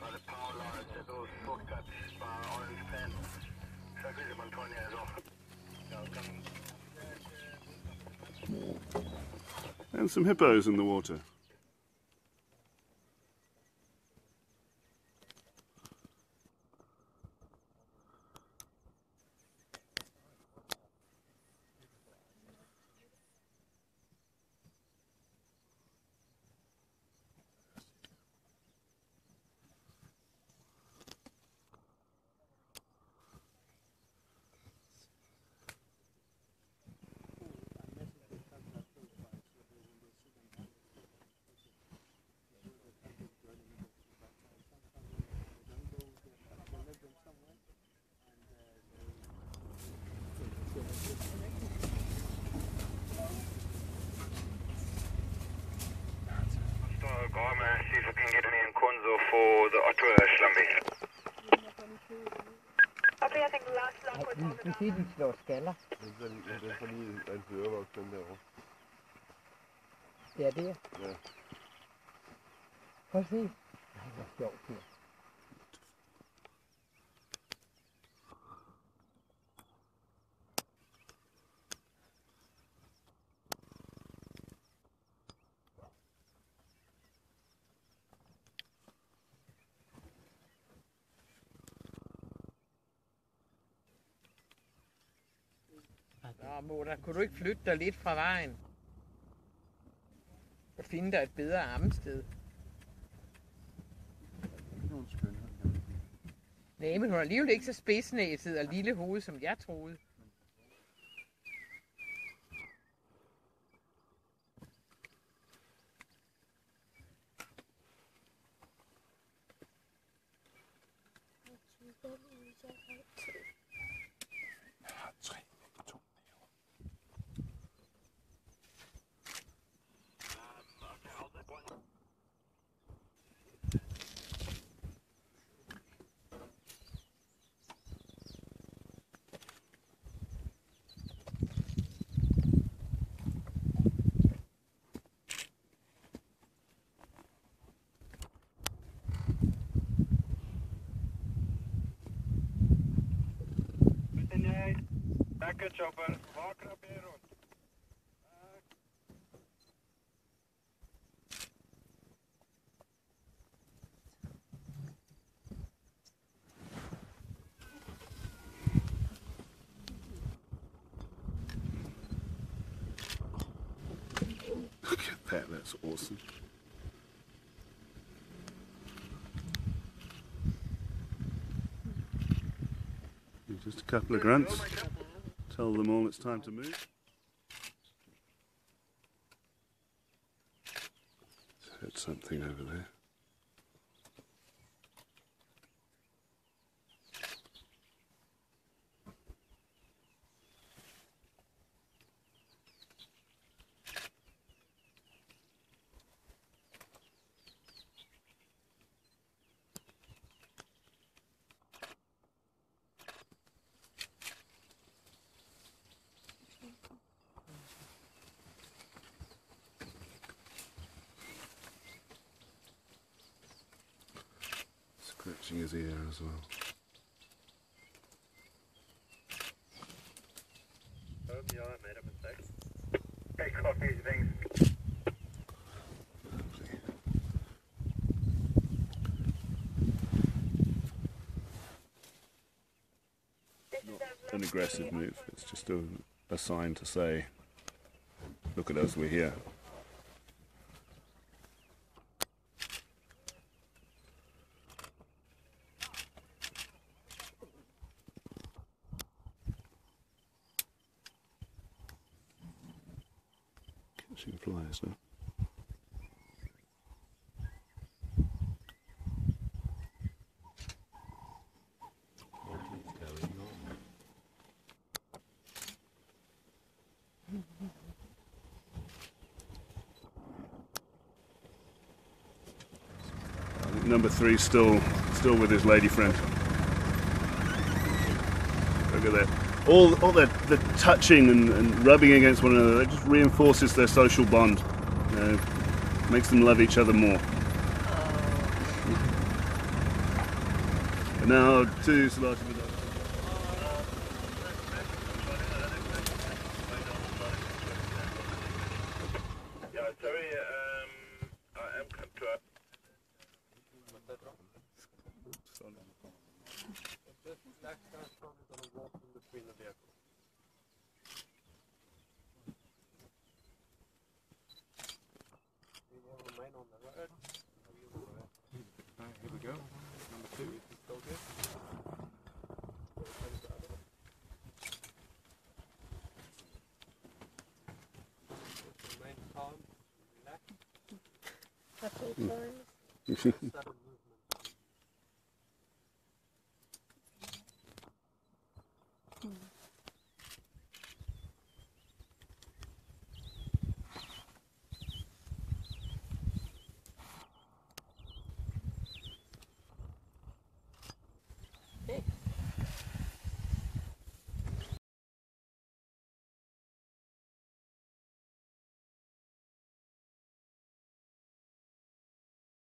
by the power lines and those shortcuts by orange pen. So really Montonia is off. And some hippos in the water. See if I can get me in Konzo for the Otto Schlambi. Ik zie niet zo snel. Dat is niet een vuurwerk van daarop. Ja, die? Ja. Wat zie je? Dat is ook hier. Ja, mor, der kunne du ikke flytte dig lidt fra vejen? Og finde dig et bedre armsted. Nej, men hun er alligevel ikke så spidsnæset og lille hoved, som jeg troede. Lekker chopper, wakker op je rond. Look at that, that's awesome. Just a couple of grunts. Tell them all it's time to move. I heard something over there. Scratching his ear as well. Oh yeah, I made a mistake. Take off these things. Lovely. Not an aggressive move, it's just a sign to say, look at us, we're here. Catching flies now. I think number three still with his lady friend. Look at that. All the touching and rubbing against one another, it just reinforces their social bond, makes them love each other more. Nou, twee installaties bedankt. Yeah, sorry, I am control. This is that starts from the wall in between the vehicles. We will remain on the road. Here we go. Number two. Still good. Remain calm. Relax.